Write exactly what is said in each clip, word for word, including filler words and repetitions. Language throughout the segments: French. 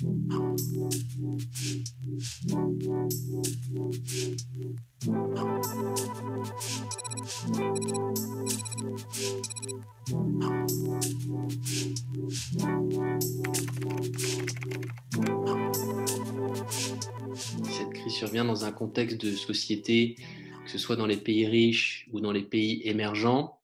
Cette crise survient dans un contexte de société, que ce soit dans les pays riches ou dans les pays émergents,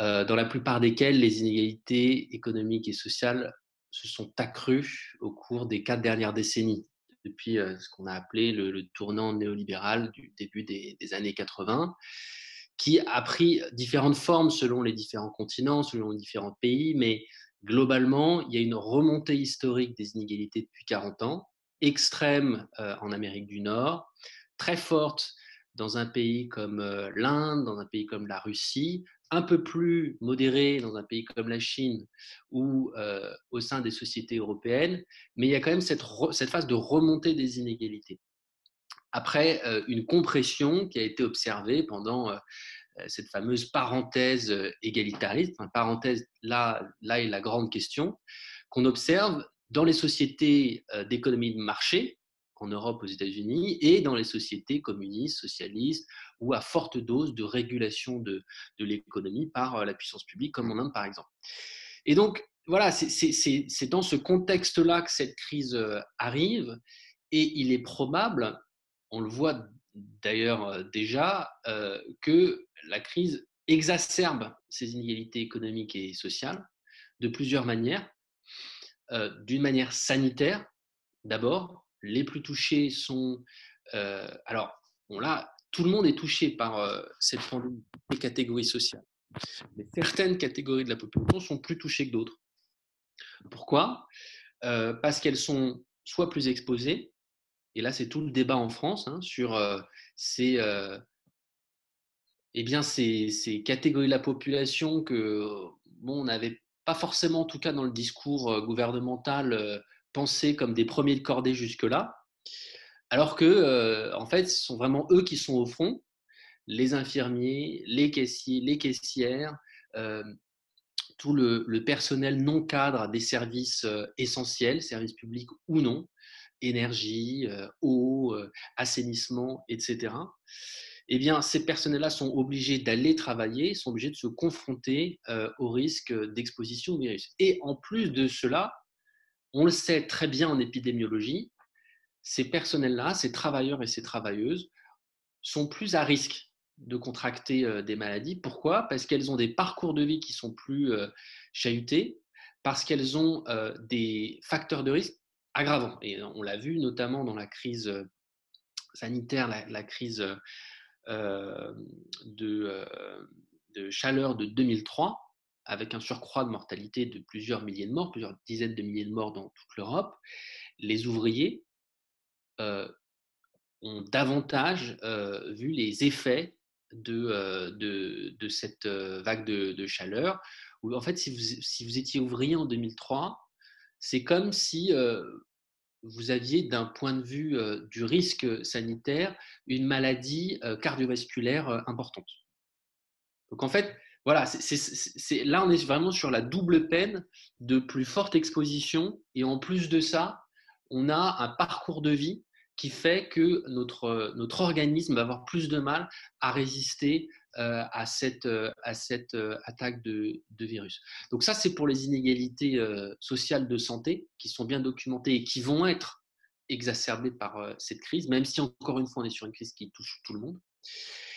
euh, dans la plupart desquels les inégalités économiques et sociales se sont accrues au cours des quatre dernières décennies, depuis euh, ce qu'on a appelé le, le tournant néolibéral du début des, des années quatre-vingts, qui a pris différentes formes selon les différents continents, selon les différents pays, mais globalement, il y a une remontée historique des inégalités depuis quarante ans, extrême euh, en Amérique du Nord, très forte dans un pays comme euh, l'Inde, dans un pays comme la Russie, un peu plus modéré dans un pays comme la Chine ou euh, au sein des sociétés européennes, mais il y a quand même cette, re, cette phase de remontée des inégalités. Après, euh, une compression qui a été observée pendant euh, cette fameuse parenthèse égalitariste, enfin, parenthèse là, là est la grande question, qu'on observe dans les sociétés euh, d'économie de marché, en Europe, aux États-Unis, et dans les sociétés communistes, socialistes, ou à forte dose de régulation de, de l'économie par la puissance publique, comme en Inde, par exemple. Et donc, voilà, c'est, c'est, c'est, c'est dans ce contexte-là que cette crise arrive, et il est probable, on le voit d'ailleurs déjà, euh, que la crise exacerbe ces inégalités économiques et sociales de plusieurs manières. Euh, d'une manière sanitaire, d'abord. Les plus touchés sont… Euh, alors, bon, là, tout le monde est touché par euh, cette pandémie, les catégories sociales. Mais certaines catégories de la population sont plus touchées que d'autres. Pourquoi ? euh, Parce qu'elles sont soit plus exposées, et là, c'est tout le débat en France, hein, sur euh, ces, euh, eh bien, ces, ces catégories de la population que bon, on n'avait pas forcément, en tout cas dans le discours euh, gouvernemental, euh, pensés comme des premiers de cordée jusque-là, alors que, euh, en fait, ce sont vraiment eux qui sont au front, les infirmiers, les caissiers, les caissières, euh, tout le, le personnel non cadre des services euh, essentiels, services publics ou non, énergie, euh, eau, euh, assainissement, et cetera. Eh bien, ces personnels-là sont obligés d'aller travailler, sont obligés de se confronter euh, au risque d'exposition au virus. Et en plus de cela, on le sait très bien en épidémiologie, ces personnels-là, ces travailleurs et ces travailleuses, sont plus à risque de contracter des maladies. Pourquoi ? Parce qu'elles ont des parcours de vie qui sont plus chahutés, parce qu'elles ont des facteurs de risque aggravants. Et on l'a vu notamment dans la crise sanitaire, la, la crise de, de chaleur de deux mille trois, avec un surcroît de mortalité de plusieurs milliers de morts, plusieurs dizaines de milliers de morts dans toute l'Europe, les ouvriers euh, ont davantage euh, vu les effets de, euh, de, de cette vague de, de chaleur. Où, en fait, si vous, si vous étiez ouvrier en deux mille trois, c'est comme si euh, vous aviez, d'un point de vue euh, du risque sanitaire, une maladie euh, cardiovasculaire euh, importante. Donc, en fait, Voilà, c'est, c'est, c'est, là, on est vraiment sur la double peine de plus forte exposition. Et en plus de ça, on a un parcours de vie qui fait que notre, notre organisme va avoir plus de mal à résister euh, à cette, euh, à cette euh, attaque de, de virus. Donc ça, c'est pour les inégalités euh, sociales de santé qui sont bien documentées et qui vont être exacerbées par euh, cette crise, même si, encore une fois, on est sur une crise qui touche tout le monde.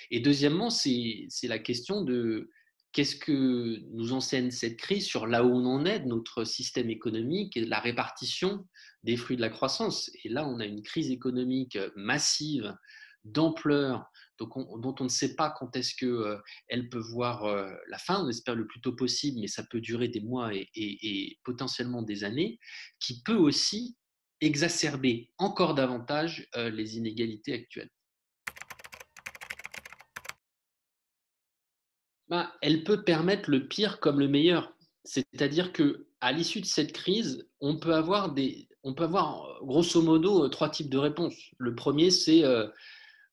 Et deuxièmement, c'est, c'est la question de… Qu'est-ce que nous enseigne cette crise sur là où on en est de notre système économique et de la répartition des fruits de la croissance ? Et là, on a une crise économique massive, d'ampleur, donc on, dont on ne sait pas quand est-ce qu'elle euh, peut voir euh, la fin, on espère le plus tôt possible, mais ça peut durer des mois et, et, et potentiellement des années, qui peut aussi exacerber encore davantage euh, les inégalités actuelles. Ben, elle peut permettre le pire comme le meilleur. C'est-à-dire qu'à l'issue de cette crise, on peut avoir, des, on peut avoir grosso modo trois types de réponses. Le premier, c'est euh,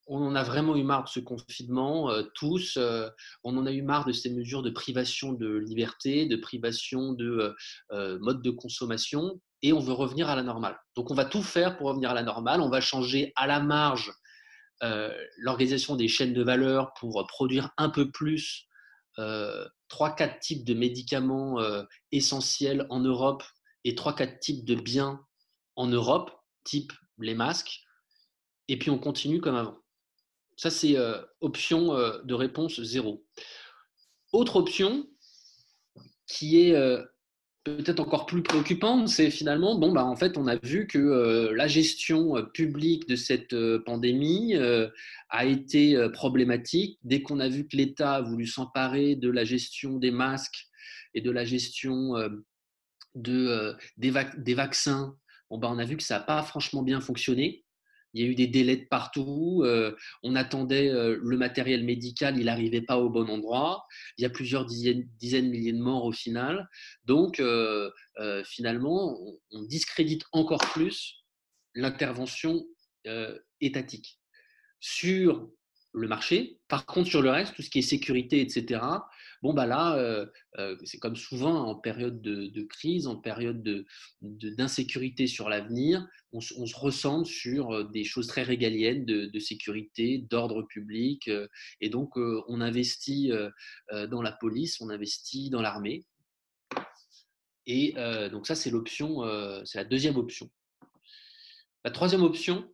on en a vraiment eu marre de ce confinement, euh, tous. Euh, on en a eu marre de ces mesures de privation de liberté, de privation de euh, mode de consommation, et on veut revenir à la normale. Donc, on va tout faire pour revenir à la normale. On va changer à la marge euh, l'organisation des chaînes de valeur pour produire un peu plus euh, trois quatre types de médicaments euh, essentiels en Europe et trois quatre types de biens en Europe, type les masques, et puis on continue comme avant. Ça, c'est euh, option euh, de réponse zéro. Autre option qui est euh, peut-être encore plus préoccupante, c'est finalement, bon, bah, en fait, on a vu que euh, la gestion euh, publique de cette euh, pandémie euh, a été euh, problématique. Dès qu'on a vu que l'État a voulu s'emparer de la gestion des masques et de la gestion euh, de, euh, des, vac- des vaccins, bon, bah, on a vu que ça n'a pas franchement bien fonctionné. Il y a eu des délais de partout, euh, on attendait euh, le matériel médical, il n'arrivait pas au bon endroit, il y a plusieurs dizaines, dizaines de milliers de morts au final. Donc, euh, euh, finalement, on, on discrédite encore plus l'intervention euh, étatique. Sur le marché, par contre, sur le reste, tout ce qui est sécurité, et cetera, bon, bah là, euh, euh, c'est comme souvent en période de, de crise, en période de, de, d'insécurité sur l'avenir, on, on se recentre sur des choses très régaliennes de, de sécurité, d'ordre public. Euh, et donc, euh, on investit euh, dans la police, on investit dans l'armée. Et euh, donc, ça, c'est l'option, euh, c'est la deuxième option. La troisième option,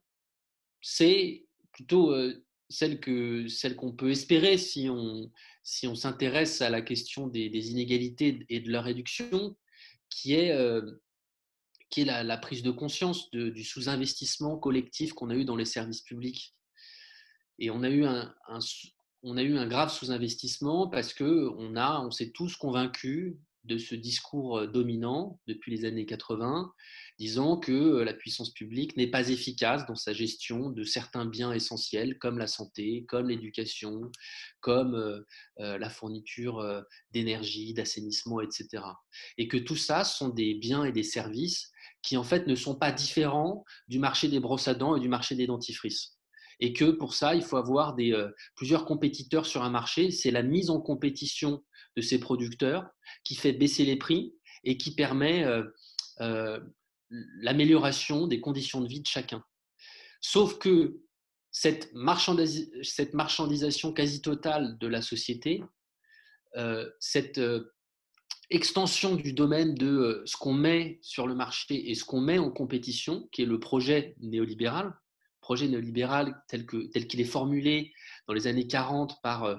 c'est plutôt euh, celle que, celle qu'on peut espérer si on... si on s'intéresse à la question des, des inégalités et de leur réduction, qui est, euh, qui est la, la prise de conscience de, du sous-investissement collectif qu'on a eu dans les services publics. Et on a eu un, un, on a eu un grave sous-investissement parce qu'on a, on s'est tous convaincus de ce discours dominant depuis les années quatre-vingts, disant que la puissance publique n'est pas efficace dans sa gestion de certains biens essentiels comme la santé, comme l'éducation, comme la fourniture d'énergie, d'assainissement, et cetera. Et que tout ça sont des biens et des services qui en fait ne sont pas différents du marché des brosses à dents et du marché des dentifrices. Et que pour ça, il faut avoir des, plusieurs compétiteurs sur un marché. C'est la mise en compétition de ces producteurs qui fait baisser les prix et qui permet euh, euh, l'amélioration des conditions de vie de chacun. Sauf que cette, marchandis- cette marchandisation quasi totale de la société, euh, cette euh, extension du domaine de euh, ce qu'on met sur le marché et ce qu'on met en compétition, qui est le projet néolibéral, projet néolibéral tel, que, tel qu'il est formulé dans les années quarante par euh,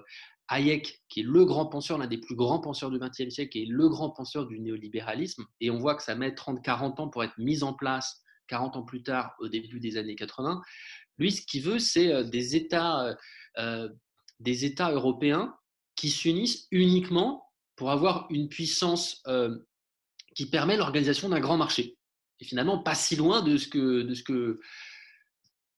Hayek, qui est le grand penseur, l'un des plus grands penseurs du vingtième siècle et le grand penseur du néolibéralisme. Et on voit que ça met trente à quarante ans pour être mis en place, quarante ans plus tard, au début des années quatre-vingts. Lui, ce qu'il veut, c'est des États, euh, des États européens qui s'unissent uniquement pour avoir une puissance euh, qui permet l'organisation d'un grand marché. Et finalement, pas si loin de ce que... De ce que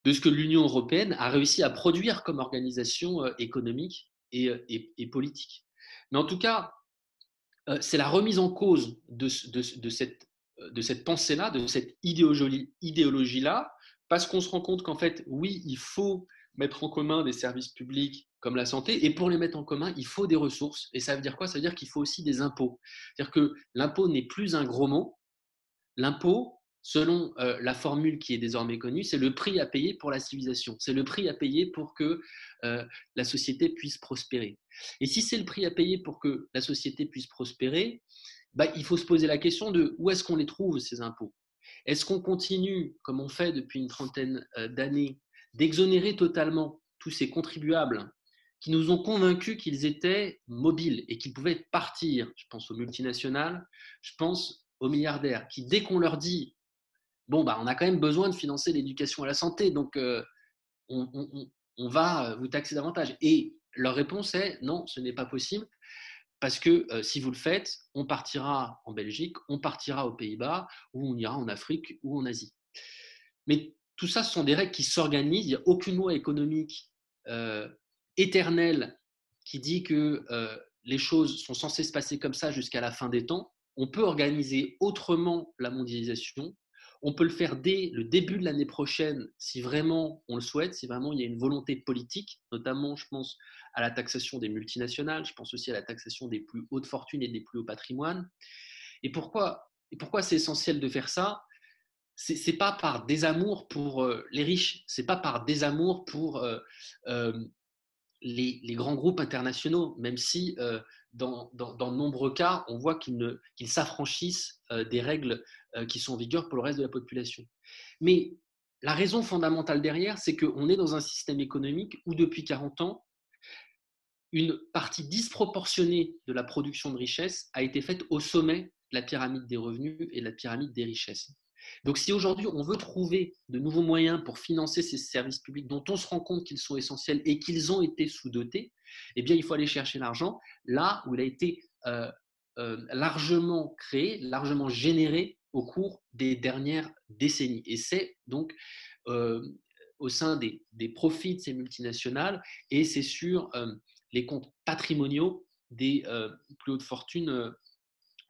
de ce que l'Union européenne a réussi à produire comme organisation économique et, et, et politique. Mais en tout cas, c'est la remise en cause de, de, de, cette, de cette pensée-là, de cette idéologie, idéologie-là, parce qu'on se rend compte qu'en fait, oui, il faut mettre en commun des services publics comme la santé, et pour les mettre en commun, il faut des ressources. Et ça veut dire quoi? Ça veut dire qu'il faut aussi des impôts. C'est-à-dire que l'impôt n'est plus un gros mot. L'impôt, selon euh, la formule qui est désormais connue, c'est le prix à payer pour la civilisation. C'est le prix à payer pour que euh, la société puisse prospérer. Et si c'est le prix à payer pour que la société puisse prospérer, bah, il faut se poser la question de où est-ce qu'on les trouve, ces impôts? Est-ce qu'on continue, comme on fait depuis une trentaine euh, d'années, d'exonérer totalement tous ces contribuables qui nous ont convaincus qu'ils étaient mobiles et qu'ils pouvaient partir? Je pense aux multinationales, je pense aux milliardaires qui, dès qu'on leur dit bon, bah, on a quand même besoin de financer l'éducation à la santé, donc euh, on, on, on va vous taxer davantage. Et leur réponse est non, ce n'est pas possible, parce que euh, si vous le faites, on partira en Belgique, on partira aux Pays-Bas, ou on ira en Afrique ou en Asie. Mais tout ça, ce sont des règles qui s'organisent. Il n'y a aucune loi économique euh, éternelle qui dit que euh, les choses sont censées se passer comme ça jusqu'à la fin des temps. On peut organiser autrement la mondialisation. On peut le faire dès le début de l'année prochaine si vraiment on le souhaite, si vraiment il y a une volonté politique, notamment je pense à la taxation des multinationales, je pense aussi à la taxation des plus hautes fortunes et des plus hauts patrimoines. Et pourquoi, et pourquoi c'est essentiel de faire ça ? C'est, c'est pas par désamour pour euh, les riches, c'est pas par désamour pour euh, euh, les, les grands groupes internationaux, même si euh, dans, dans, dans de nombreux cas, on voit qu'ils, ne, qu'ils s'affranchissent euh, des règles euh, qui sont en vigueur pour le reste de la population. Mais la raison fondamentale derrière, c'est qu'on est dans un système économique où depuis quarante ans, une partie disproportionnée de la production de richesse a été faite au sommet de la pyramide des revenus et de la pyramide des richesses. Donc, si aujourd'hui, on veut trouver de nouveaux moyens pour financer ces services publics dont on se rend compte qu'ils sont essentiels et qu'ils ont été sous-dotés, eh bien, il faut aller chercher l'argent là où il a été euh, euh, largement créé, largement généré au cours des dernières décennies. Et c'est donc euh, au sein des, des profits de ces multinationales et c'est sur euh, les comptes patrimoniaux des euh, plus hautes fortunes euh,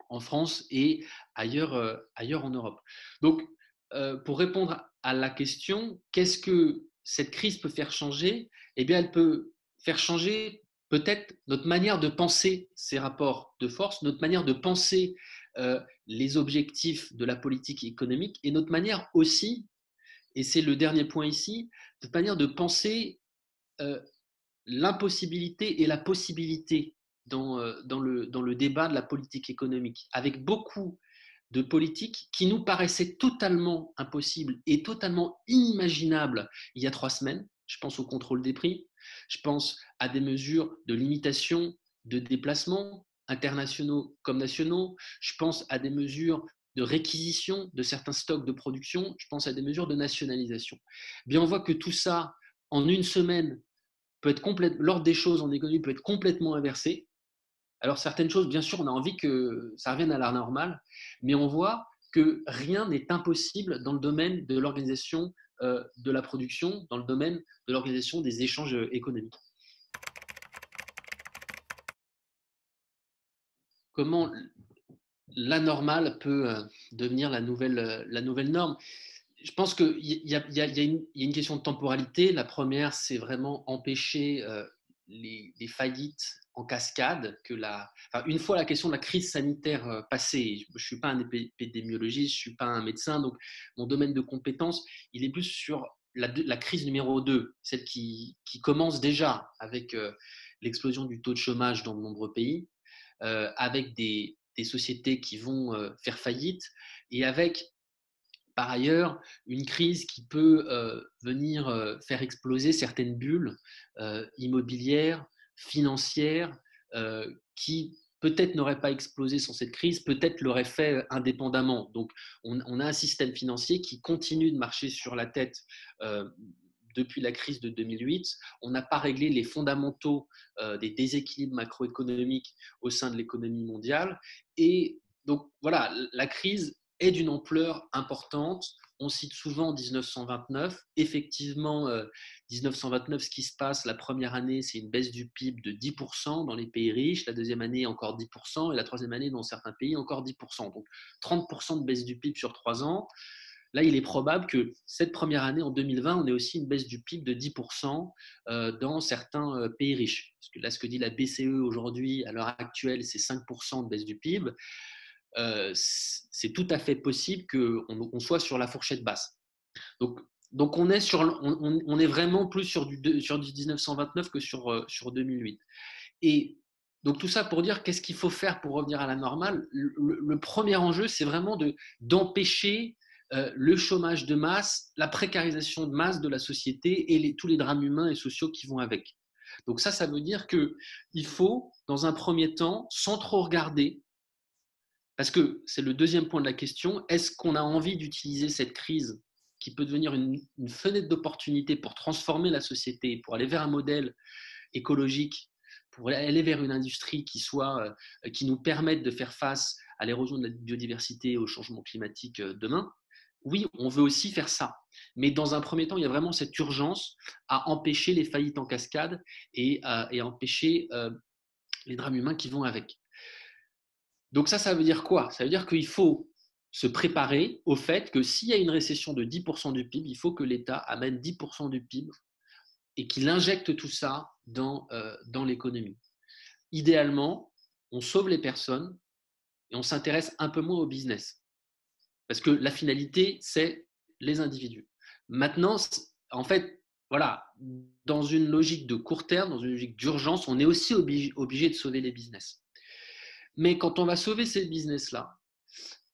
en France et ailleurs, euh, ailleurs en Europe. Donc, euh, pour répondre à la question, qu'est-ce que cette crise peut faire changer ? Eh bien, elle peut faire changer peut-être notre manière de penser ces rapports de force, notre manière de penser euh, les objectifs de la politique économique et notre manière aussi, et c'est le dernier point ici, notre manière de penser euh, l'impossibilité et la possibilité Dans, dans, le, dans le débat de la politique économique, avec beaucoup de politiques qui nous paraissaient totalement impossibles et totalement inimaginables il y a trois semaines. Je pense au contrôle des prix, je pense à des mesures de limitation de déplacements internationaux comme nationaux, je pense à des mesures de réquisition de certains stocks de production, je pense à des mesures de nationalisation. Eh bien, on voit que tout ça, en une semaine, peut être complète, l'ordre des choses en économie peut être complètement inversé. Alors, certaines choses, bien sûr, on a envie que ça revienne à la normale, mais on voit que rien n'est impossible dans le domaine de l'organisation euh, de la production, dans le domaine de l'organisation des échanges économiques. Comment la normale peut euh, devenir la nouvelle, euh, la nouvelle norme ? Je pense qu'il y, y, y a une question de temporalité. La première, c'est vraiment empêcher euh, les, les faillites en cascade. Que la, enfin, une fois la question de la crise sanitaire euh, passée, je ne suis pas un épidémiologiste, je ne suis pas un médecin, donc mon domaine de compétence, il est plus sur la, la crise numéro deux, celle qui, qui commence déjà avec euh, l'explosion du taux de chômage dans de nombreux pays, euh, avec des, des sociétés qui vont euh, faire faillite et avec… Par ailleurs, une crise qui peut euh, venir euh, faire exploser certaines bulles euh, immobilières, financières, euh, qui peut-être n'auraient pas explosé sans cette crise, peut-être l'auraient fait indépendamment. Donc, on, on a un système financier qui continue de marcher sur la tête euh, depuis la crise de deux mille huit. On n'a pas réglé les fondamentaux euh, des déséquilibres macroéconomiques au sein de l'économie mondiale. Et donc, voilà, la crise est d'une ampleur importante. On cite souvent dix-neuf cent vingt-neuf. Effectivement, euh, dix-neuf cent vingt-neuf, ce qui se passe, la première année, c'est une baisse du P I B de dix pour cent dans les pays riches, la deuxième année, encore dix pour cent, et la troisième année, dans certains pays, encore dix pour cent. Donc, trente pour cent de baisse du P I B sur trois ans. Là, il est probable que cette première année, en deux mille vingt, on ait aussi une baisse du P I B de dix pour cent euh, dans certains euh, pays riches. Parce que là, ce que dit la B C E aujourd'hui, à l'heure actuelle, c'est cinq pour cent de baisse du P I B. Euh, c'est tout à fait possible qu'on on soit sur la fourchette basse. Donc, donc on, est sur, on, on est vraiment plus sur du, sur du dix-neuf cent vingt-neuf que sur, euh, sur deux mille huit. Et donc, tout ça pour dire qu'est-ce qu'il faut faire pour revenir à la normale. Le, le, le premier enjeu, c'est vraiment de, d'empêcher euh, le chômage de masse, la précarisation de masse de la société et les, tous les drames humains et sociaux qui vont avec. Donc ça, ça veut dire qu'il faut, dans un premier temps, sans trop regarder, parce que c'est le deuxième point de la question, est-ce qu'on a envie d'utiliser cette crise qui peut devenir une, une fenêtre d'opportunité pour transformer la société, pour aller vers un modèle écologique, pour aller vers une industrie qui, soit, qui nous permette de faire face à l'érosion de la biodiversité et au changement climatique demain ? Oui, on veut aussi faire ça. Mais dans un premier temps, il y a vraiment cette urgence à empêcher les faillites en cascade et à, et à empêcher euh, les drames humains qui vont avec. Donc ça, ça veut dire quoi ? Ça veut dire qu'il faut se préparer au fait que s'il y a une récession de dix pour cent du P I B, il faut que l'État amène dix pour cent du P I B et qu'il injecte tout ça dans, euh, dans l'économie. Idéalement, on sauve les personnes et on s'intéresse un peu moins au business. Parce que la finalité, c'est les individus. Maintenant, en fait, voilà, dans une logique de court terme, dans une logique d'urgence, on est aussi obligé, obligé de sauver les business. Mais quand on va sauver ces business-là,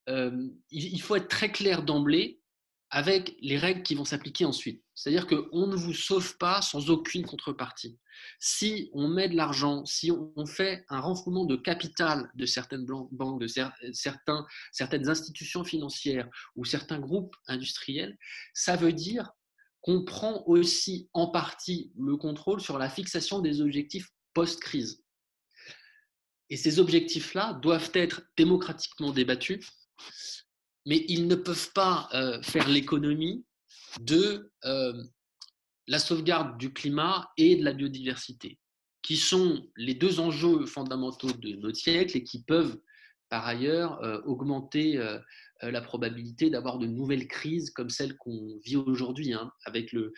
euh, il faut être très clair d'emblée avec les règles qui vont s'appliquer ensuite. C'est-à-dire qu'on ne vous sauve pas sans aucune contrepartie. Si on met de l'argent, si on fait un renflouement de capital de certaines banques, de cer- certains, certaines institutions financières ou certains groupes industriels, ça veut dire qu'on prend aussi en partie le contrôle sur la fixation des objectifs post-crise. Et ces objectifs-là doivent être démocratiquement débattus, mais ils ne peuvent pas euh, faire l'économie de euh, la sauvegarde du climat et de la biodiversité, qui sont les deux enjeux fondamentaux de notre siècle et qui peuvent, par ailleurs, euh, augmenter euh, la probabilité d'avoir de nouvelles crises comme celle qu'on vit aujourd'hui. Hein, avec le,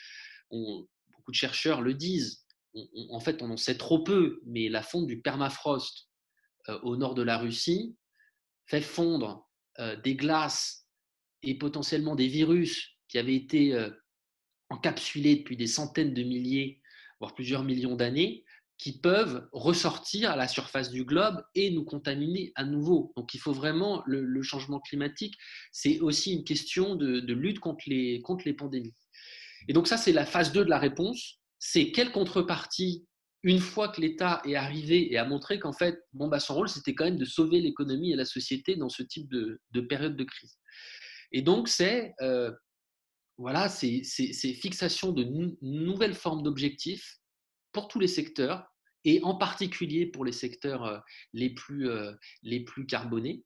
on, beaucoup de chercheurs le disent. On, on, en fait, on en sait trop peu, mais la fonte du permafrost euh, au nord de la Russie fait fondre euh, des glaces et potentiellement des virus qui avaient été euh, encapsulés depuis des centaines de milliers, voire plusieurs millions d'années, qui peuvent ressortir à la surface du globe et nous contaminer à nouveau. Donc, il faut vraiment, le, le changement climatique, c'est aussi une question de, de lutte contre les, contre les pandémies. Et donc, ça, c'est la phase deux de la réponse. C'est quelle contrepartie, une fois que l'État est arrivé et a montré qu'en fait, bon, bah, son rôle, c'était quand même de sauver l'économie et la société dans ce type de, de période de crise. Et donc, c'est... Euh, Voilà, c'est, c'est, c'est fixation de nou- nouvelles formes d'objectifs pour tous les secteurs et en particulier pour les secteurs euh, les, plus, euh, les plus carbonés.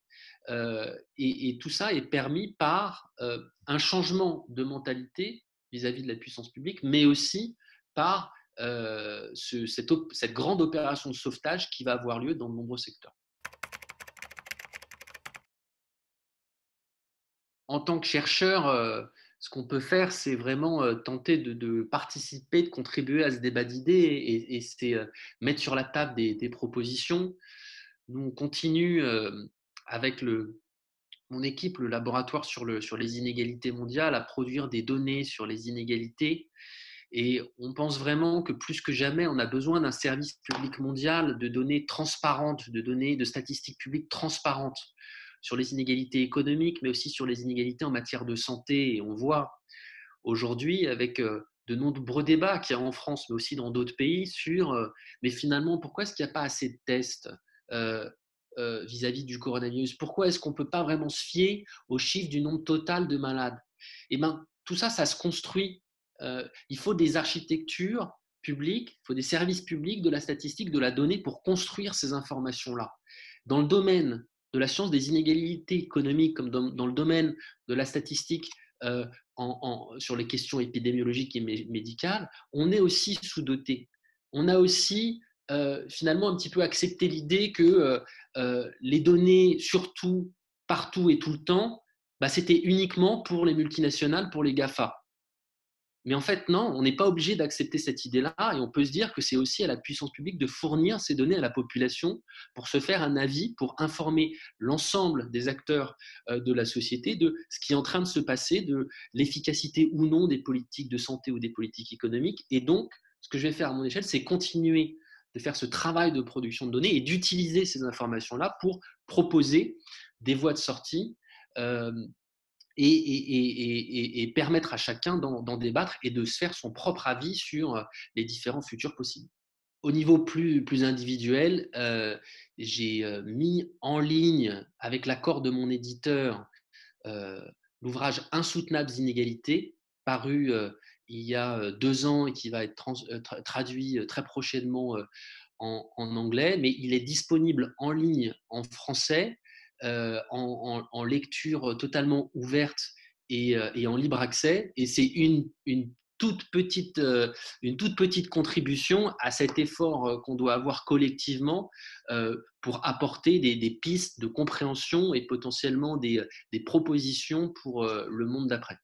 Euh, et, et tout ça est permis par euh, un changement de mentalité vis-à-vis de la puissance publique, mais aussi par euh, ce, cette, op- cette grande opération de sauvetage qui va avoir lieu dans de nombreux secteurs. En tant que chercheur, euh, ce qu'on peut faire, c'est vraiment tenter de, de participer, de contribuer à ce débat d'idées et, et c'est mettre sur la table des, des propositions. Nous, on continue avec le, mon équipe, le laboratoire sur, le, sur les inégalités mondiales, à produire des données sur les inégalités. Et on pense vraiment que plus que jamais, on a besoin d'un service public mondial, de données transparentes, de données de statistiques publiques transparentes sur les inégalités économiques, mais aussi sur les inégalités en matière de santé. Et on voit aujourd'hui, avec de nombreux débats qu'il y a en France, mais aussi dans d'autres pays, sur « mais finalement, pourquoi est-ce qu'il n'y a pas assez de tests euh, euh, vis-à-vis du coronavirus ? Pourquoi est-ce qu'on ne peut pas vraiment se fier au chiffre du nombre total de malades ?» Eh bien, tout ça, ça se construit. Euh, il faut des architectures publiques, il faut des services publics, de la statistique, de la donnée pour construire ces informations-là. Dans le domaine de la science des inégalités économiques, comme dans, dans le domaine de la statistique euh, en, en, sur les questions épidémiologiques et médicales, on est aussi sous-doté. On a aussi euh, finalement un petit peu accepté l'idée que euh, euh, les données, surtout, partout et tout le temps, bah, c'était uniquement pour les multinationales, pour les GAFA. Mais en fait, non, on n'est pas obligé d'accepter cette idée-là et on peut se dire que c'est aussi à la puissance publique de fournir ces données à la population pour se faire un avis, pour informer l'ensemble des acteurs de la société de ce qui est en train de se passer, de l'efficacité ou non des politiques de santé ou des politiques économiques. Et donc, ce que je vais faire à mon échelle, c'est continuer de faire ce travail de production de données et d'utiliser ces informations-là pour proposer des voies de sortie euh, Et, et, et, et, et permettre à chacun d'en, d'en débattre et de se faire son propre avis sur les différents futurs possibles. Au niveau plus, plus individuel, euh, j'ai mis en ligne, avec l'accord de mon éditeur, euh, l'ouvrage « Insoutenables inégalités » paru euh, il y a deux ans et qui va être trans, euh, tra- traduit très prochainement euh, en, en anglais, mais il est disponible en ligne en français, Euh, en, en, en lecture totalement ouverte et, euh, et en libre accès. Et c'est une, une toute petite, euh, une toute petite contribution à cet effort euh, qu'on doit avoir collectivement euh, pour apporter des, des pistes de compréhension et potentiellement des, des propositions pour euh, le monde d'après.